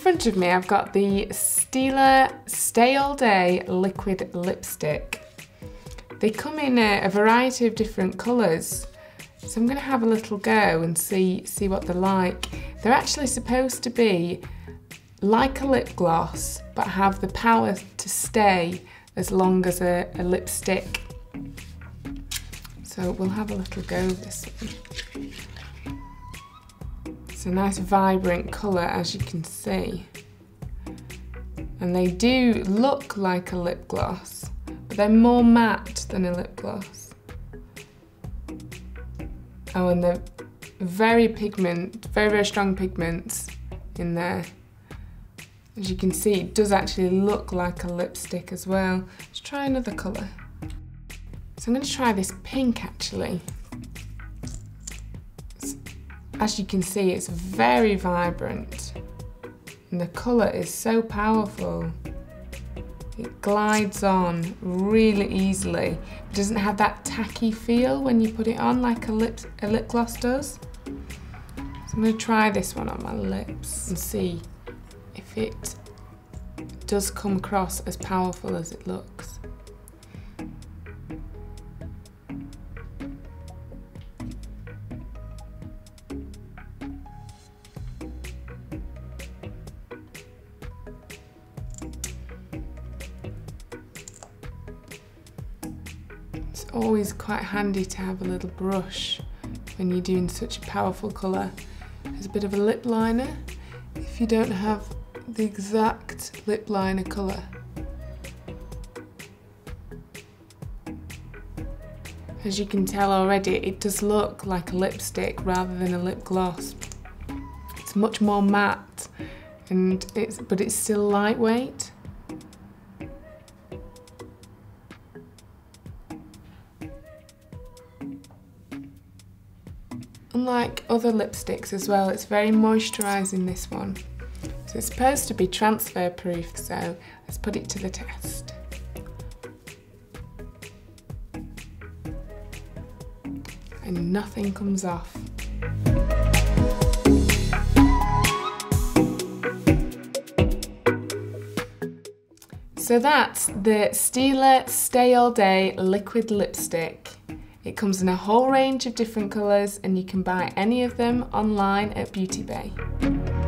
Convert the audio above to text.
front of me, I've got the Stila Stay All Day Liquid Lipstick. They come in a variety of different colours, so I'm going to have a little go and see what they're like. They're actually supposed to be like a lip gloss, but have the power to stay as long as a lipstick. So we'll have a little go with this one. It's a nice vibrant colour, as you can see. And they do look like a lip gloss, but they're more matte than a lip gloss. Oh, and they're very, very strong pigments in there. As you can see, it does actually look like a lipstick as well. Let's try another colour. So I'm going to try this pink, actually. As you can see, it's very vibrant, and the colour is so powerful. It glides on really easily. It doesn't have that tacky feel when you put it on like a lip gloss does. So I'm going to try this one on my lips and see if it does come across as powerful as it looks. It's always quite handy to have a little brush when you're doing such a powerful colour. There's a bit of a lip liner if you don't have the exact lip liner colour. As you can tell already, it does look like a lipstick rather than a lip gloss. It's much more matte, and but it's still lightweight. Unlike other lipsticks as well, it's very moisturising, this one. So it's supposed to be transfer proof, so let's put it to the test. And nothing comes off. So that's the Stila Stay All Day Liquid Lipstick. It comes in a whole range of different colours, and you can buy any of them online at Beauty Bay.